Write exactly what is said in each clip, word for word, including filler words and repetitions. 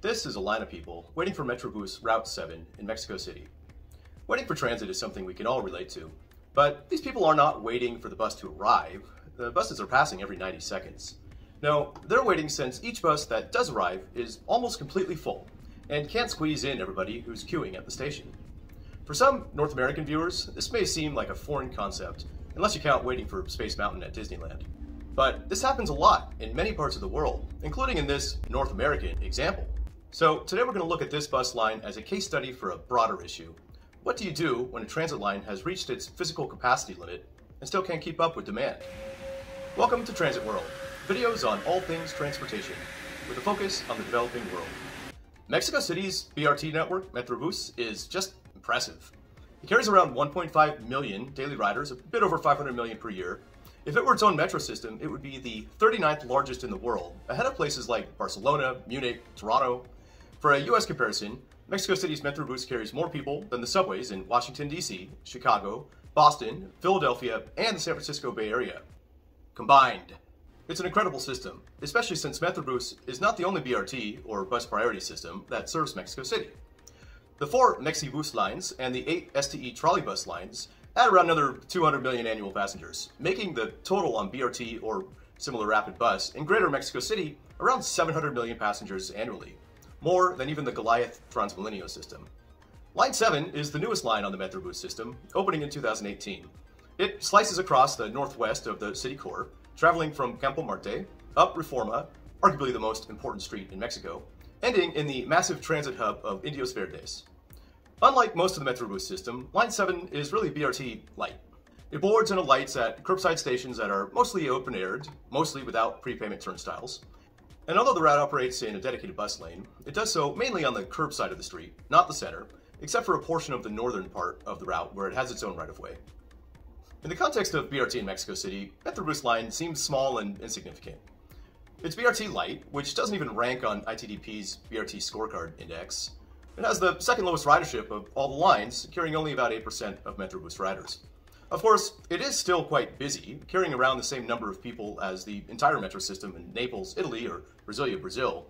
This is a line of people waiting for Metrobús Route seven in Mexico City. Waiting for transit is something we can all relate to, but these people are not waiting for the bus to arrive. The buses are passing every ninety seconds. No, they're waiting since each bus that does arrive is almost completely full and can't squeeze in everybody who's queuing at the station. For some North American viewers, this may seem like a foreign concept, unless you count waiting for Space Mountain at Disneyland. But this happens a lot in many parts of the world, including in this North American example. So today we're going to look at this bus line as a case study for a broader issue. What do you do when a transit line has reached its physical capacity limit and still can't keep up with demand? Welcome to Transit World, videos on all things transportation, with a focus on the developing world. Mexico City's B R T network, Metrobús, is just impressive. It carries around one point five million daily riders, a bit over five hundred million per year. If it were its own metro system, it would be the thirty-ninth largest in the world, ahead of places like Barcelona, Munich, Toronto. For a U S comparison, Mexico City's Metrobús carries more people than the subways in Washington, D C, Chicago, Boston, Philadelphia, and the San Francisco Bay Area combined. It's an incredible system, especially since Metrobús is not the only B R T, or bus priority system, that serves Mexico City. The four Mexibus lines and the eight S T E Trolleybus lines add around another two hundred million annual passengers, making the total on B R T or similar rapid bus in Greater Mexico City around seven hundred million passengers annually, more than even the Goliath Transmilenio system. Line seven is the newest line on the Metrobús system, opening in two thousand eighteen. It slices across the northwest of the city core, traveling from Campo Marte up Reforma, arguably the most important street in Mexico, ending in the massive transit hub of Indios Verdes. Unlike most of the Metrobús system, Line seven is really B R T light. It boards and alights at curbside stations that are mostly open-aired, mostly without prepayment turnstiles. And although the route operates in a dedicated bus lane, it does so mainly on the curb side of the street, not the center, except for a portion of the northern part of the route where it has its own right-of-way. In the context of B R T in Mexico City, Metrobús line seems small and insignificant. It's B R T light, which doesn't even rank on I T D P's B R T Scorecard Index. It has the second lowest ridership of all the lines, carrying only about eight percent of Metrobús riders. Of course, it is still quite busy, carrying around the same number of people as the entire metro system in Naples, Italy, or Brasilia, Brazil.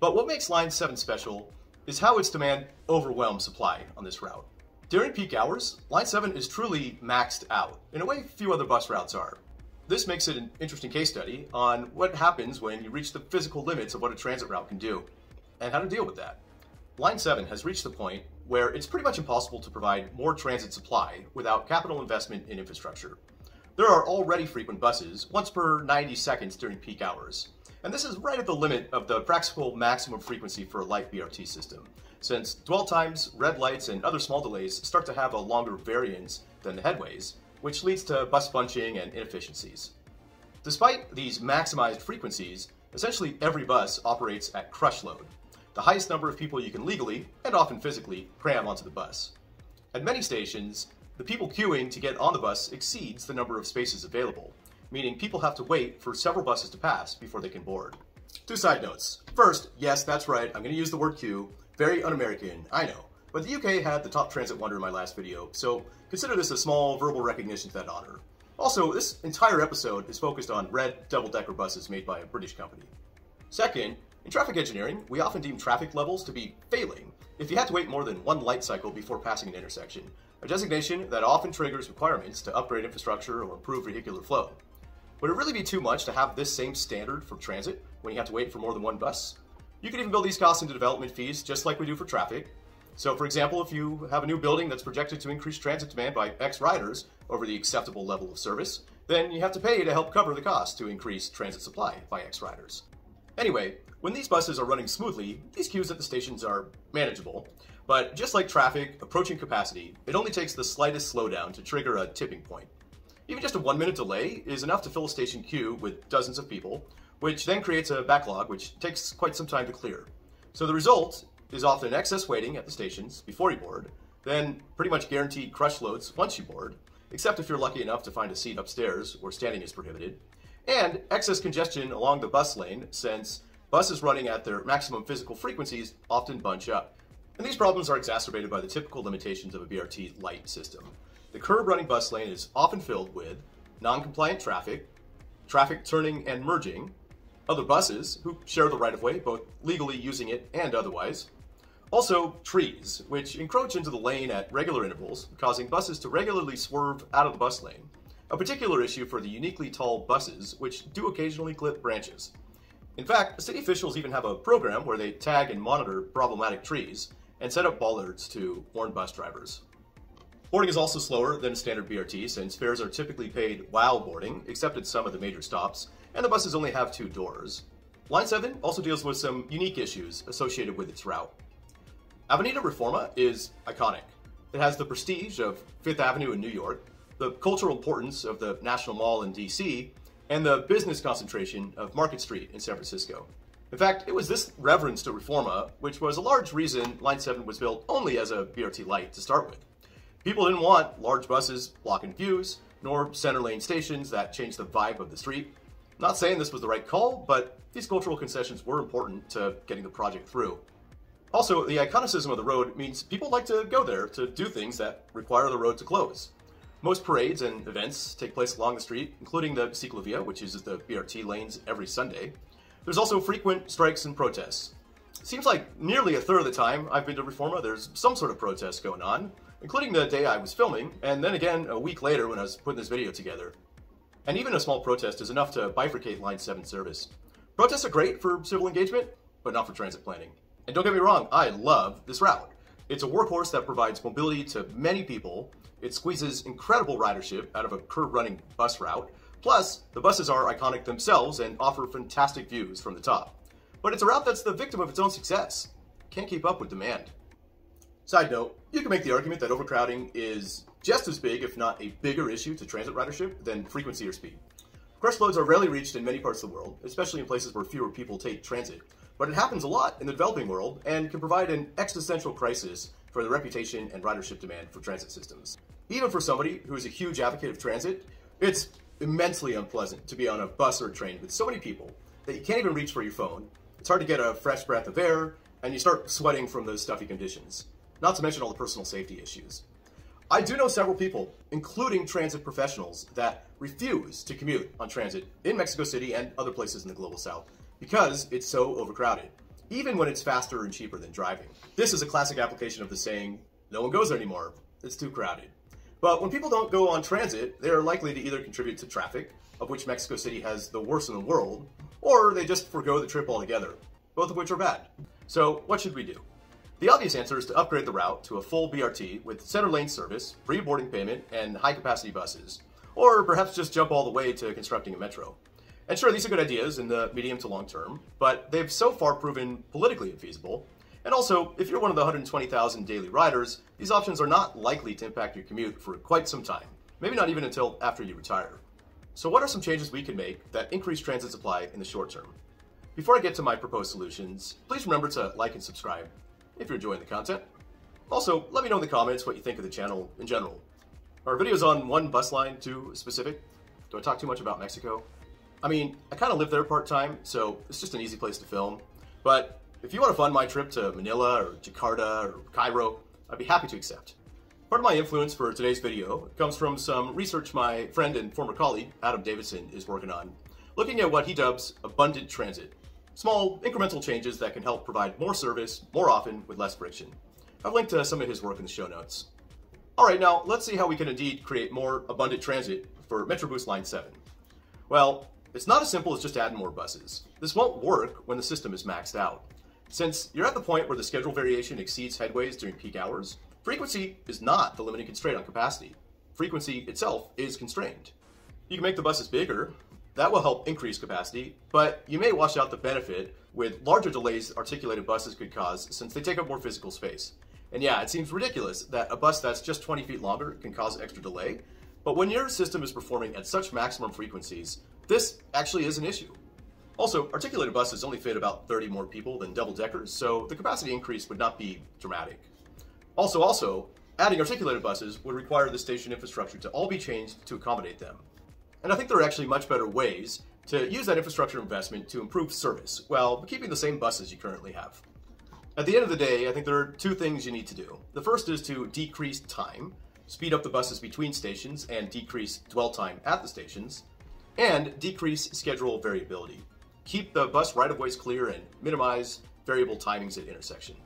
But what makes Line seven special is how its demand overwhelms supply on this route. During peak hours, Line seven is truly maxed out, in a way few other bus routes are. This makes it an interesting case study on what happens when you reach the physical limits of what a transit route can do, and how to deal with that. Line seven has reached the point where it's pretty much impossible to provide more transit supply without capital investment in infrastructure. There are already frequent buses, once per ninety seconds during peak hours, and this is right at the limit of the practical maximum frequency for a light B R T system, since dwell times, red lights, and other small delays start to have a longer variance than the headways, which leads to bus bunching and inefficiencies. Despite these maximized frequencies, essentially every bus operates at crush load, the highest number of people you can legally, and often physically, cram onto the bus. At many stations, the people queuing to get on the bus exceeds the number of spaces available, meaning people have to wait for several buses to pass before they can board. Two side notes. First, yes, that's right, I'm going to use the word queue. Very un-American, I know. But the U K had the top transit wonder in my last video, so consider this a small verbal recognition to that honor. Also, this entire episode is focused on red double-decker buses made by a British company. Second, in traffic engineering, we often deem traffic levels to be failing if you have to wait more than one light cycle before passing an intersection, a designation that often triggers requirements to upgrade infrastructure or improve vehicular flow. Would it really be too much to have this same standard for transit when you have to wait for more than one bus? You can even build these costs into development fees just like we do for traffic. So for example, if you have a new building that's projected to increase transit demand by X riders over the acceptable level of service, then you have to pay to help cover the cost to increase transit supply by X riders. Anyway, when these buses are running smoothly, these queues at the stations are manageable, but just like traffic approaching capacity, it only takes the slightest slowdown to trigger a tipping point. Even just a one-minute delay is enough to fill a station queue with dozens of people, which then creates a backlog which takes quite some time to clear. So the result is often excess waiting at the stations before you board, then pretty much guaranteed crush loads once you board, except if you're lucky enough to find a seat upstairs where standing is prohibited, and excess congestion along the bus lane since buses running at their maximum physical frequencies often bunch up. And these problems are exacerbated by the typical limitations of a B R T light system. The curb running bus lane is often filled with non-compliant traffic, traffic turning and merging, other buses, who share the right-of-way, both legally using it and otherwise. Also, trees, which encroach into the lane at regular intervals, causing buses to regularly swerve out of the bus lane. A particular issue for the uniquely tall buses, which do occasionally clip branches. In fact, city officials even have a program where they tag and monitor problematic trees and set up bollards to warn bus drivers. Boarding is also slower than a standard B R T, since fares are typically paid while boarding, except at some of the major stops, and the buses only have two doors. Line seven also deals with some unique issues associated with its route. Avenida Reforma is iconic. It has the prestige of Fifth Avenue in New York, the cultural importance of the National Mall in D C, and the business concentration of Market Street in San Francisco. In fact, it was this reverence to Reforma which was a large reason Line seven was built only as a B R T light to start with. People didn't want large buses blocking views, nor center lane stations that changed the vibe of the street. Not saying this was the right call, but these cultural concessions were important to getting the project through. Also, the iconicism of the road means people like to go there to do things that require the road to close. Most parades and events take place along the street, including the Ciclovía, which uses the B R T lanes every Sunday. There's also frequent strikes and protests. It seems like nearly a third of the time I've been to Reforma, there's some sort of protest going on, including the day I was filming, and then again a week later when I was putting this video together. And even a small protest is enough to bifurcate Line seven service. Protests are great for civil engagement, but not for transit planning. And don't get me wrong, I love this route. It's a workhorse that provides mobility to many people. It squeezes incredible ridership out of a curb-running bus route. Plus, the buses are iconic themselves and offer fantastic views from the top. But it's a route that's the victim of its own success. Can't keep up with demand. Side note, you can make the argument that overcrowding is just as big, if not a bigger issue to transit ridership than frequency or speed. Crush loads are rarely reached in many parts of the world, especially in places where fewer people take transit. But it happens a lot in the developing world and can provide an existential crisis for the reputation and ridership demand for transit systems. Even for somebody who is a huge advocate of transit, it's immensely unpleasant to be on a bus or train with so many people that you can't even reach for your phone. It's hard to get a fresh breath of air, and you start sweating from those stuffy conditions, not to mention all the personal safety issues. I do know several people, including transit professionals, that refuse to commute on transit in Mexico City and other places in the Global South, because it's so overcrowded, even when it's faster and cheaper than driving. This is a classic application of the saying, no one goes there anymore, it's too crowded. But when people don't go on transit, they are likely to either contribute to traffic, of which Mexico City has the worst in the world, or they just forgo the trip altogether, both of which are bad. So what should we do? The obvious answer is to upgrade the route to a full B R T with center lane service, free boarding payment, and high capacity buses, or perhaps just jump all the way to constructing a metro. And sure, these are good ideas in the medium to long term, but they've so far proven politically infeasible. And also, if you're one of the one hundred twenty thousand daily riders, these options are not likely to impact your commute for quite some time, maybe not even until after you retire. So what are some changes we can make that increase transit supply in the short term? Before I get to my proposed solutions, please remember to like and subscribe if you're enjoying the content. Also, let me know in the comments what you think of the channel in general. Are our videos on one bus line too specific? Do I talk too much about Mexico? I mean, I kind of live there part-time, so it's just an easy place to film. But if you want to fund my trip to Manila or Jakarta or Cairo, I'd be happy to accept. Part of my influence for today's video comes from some research my friend and former colleague, Adam Davidson, is working on, looking at what he dubs abundant transit. Small, incremental changes that can help provide more service, more often, with less friction. I've linked to some of his work in the show notes. All right, now let's see how we can indeed create more abundant transit for Metrobús Line seven. Well, it's not as simple as just adding more buses. This won't work when the system is maxed out. Since you're at the point where the schedule variation exceeds headways during peak hours, frequency is not the limiting constraint on capacity. Frequency itself is constrained. You can make the buses bigger. That will help increase capacity, but you may wash out the benefit with larger delays articulated buses could cause since they take up more physical space. And yeah, it seems ridiculous that a bus that's just twenty feet longer can cause extra delay, but when your system is performing at such maximum frequencies, this actually is an issue. Also, articulated buses only fit about thirty more people than double-deckers, so the capacity increase would not be dramatic. Also, also, adding articulated buses would require the station infrastructure to all be changed to accommodate them. And I think there are actually much better ways to use that infrastructure investment to improve service while keeping the same buses you currently have. At the end of the day, I think there are two things you need to do. The first is to decrease time, speed up the buses between stations and decrease dwell time at the stations, and decrease schedule variability. keep the bus right-of-ways clear, and minimize variable timings at intersection.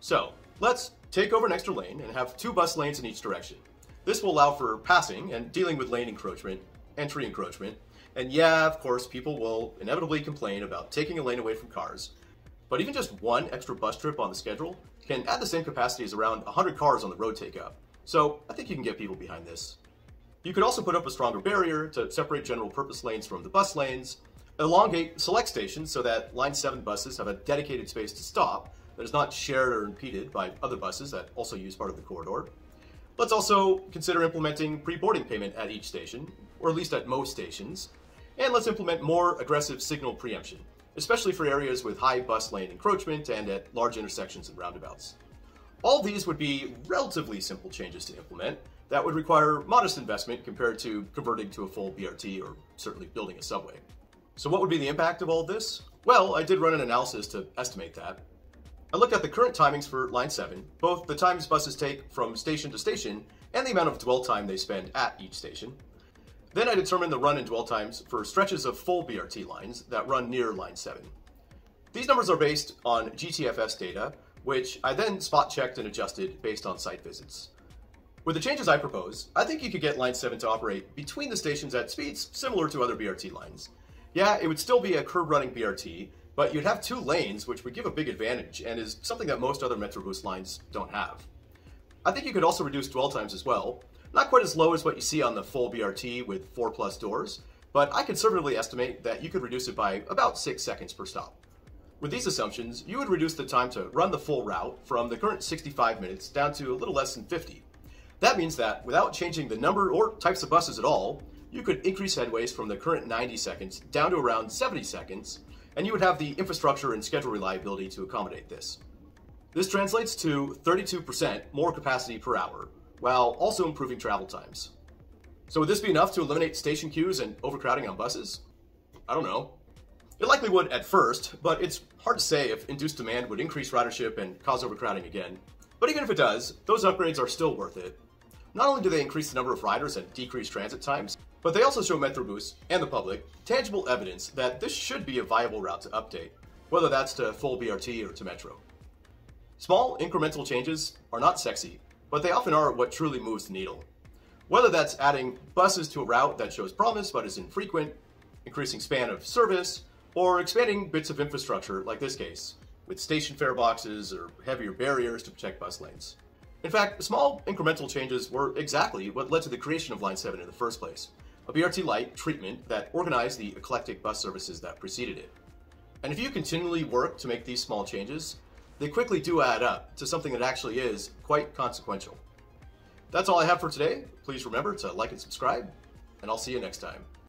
So let's take over an extra lane and have two bus lanes in each direction. This will allow for passing and dealing with lane encroachment and tree encroachment. And yeah, of course, people will inevitably complain about taking a lane away from cars. But even just one extra bus trip on the schedule can add the same capacity as around one hundred cars on the road take up. So I think you can get people behind this. You could also put up a stronger barrier to separate general purpose lanes from the bus lanes, elongate select stations so that Line seven buses have a dedicated space to stop that is not shared or impeded by other buses that also use part of the corridor. Let's also consider implementing pre-boarding payment at each station, or at least at most stations, and let's implement more aggressive signal preemption, especially for areas with high bus lane encroachment and at large intersections and roundabouts. All these would be relatively simple changes to implement that would require modest investment compared to converting to a full B R T or certainly building a subway. So what would be the impact of all this? Well, I did run an analysis to estimate that. I looked at the current timings for Line seven, both the times buses take from station to station and the amount of dwell time they spend at each station. Then I determined the run and dwell times for stretches of full B R T lines that run near Line seven. These numbers are based on G T F S data, which I then spot-checked and adjusted based on site visits. With the changes I propose, I think you could get Line seven to operate between the stations at speeds similar to other B R T lines. Yeah, it would still be a curb-running B R T, but you'd have two lanes, which would give a big advantage and is something that most other Metrobús lines don't have. I think you could also reduce dwell times as well, not quite as low as what you see on the full B R T with four plus doors, but I conservatively estimate that you could reduce it by about six seconds per stop. With these assumptions, you would reduce the time to run the full route from the current sixty-five minutes down to a little less than fifty. That means that without changing the number or types of buses at all, you could increase headways from the current ninety seconds down to around seventy seconds, and you would have the infrastructure and schedule reliability to accommodate this. This translates to thirty-two percent more capacity per hour, while also improving travel times. So would this be enough to eliminate station queues and overcrowding on buses? I don't know. It likely would at first, but it's hard to say if induced demand would increase ridership and cause overcrowding again. But even if it does, those upgrades are still worth it. Not only do they increase the number of riders and decrease transit times, but they also show Metrobús and the public tangible evidence that this should be a viable route to update, whether that's to full B R T or to Metro. Small, incremental changes are not sexy, but they often are what truly moves the needle. Whether that's adding buses to a route that shows promise but is infrequent, increasing span of service, or expanding bits of infrastructure like this case, with station fare boxes or heavier barriers to protect bus lanes. In fact, small, incremental changes were exactly what led to the creation of Line seven in the first place, a B R T-like treatment that organized the eclectic bus services that preceded it. And if you continually work to make these small changes, they quickly do add up to something that actually is quite consequential. That's all I have for today. Please remember to like and subscribe, and I'll see you next time.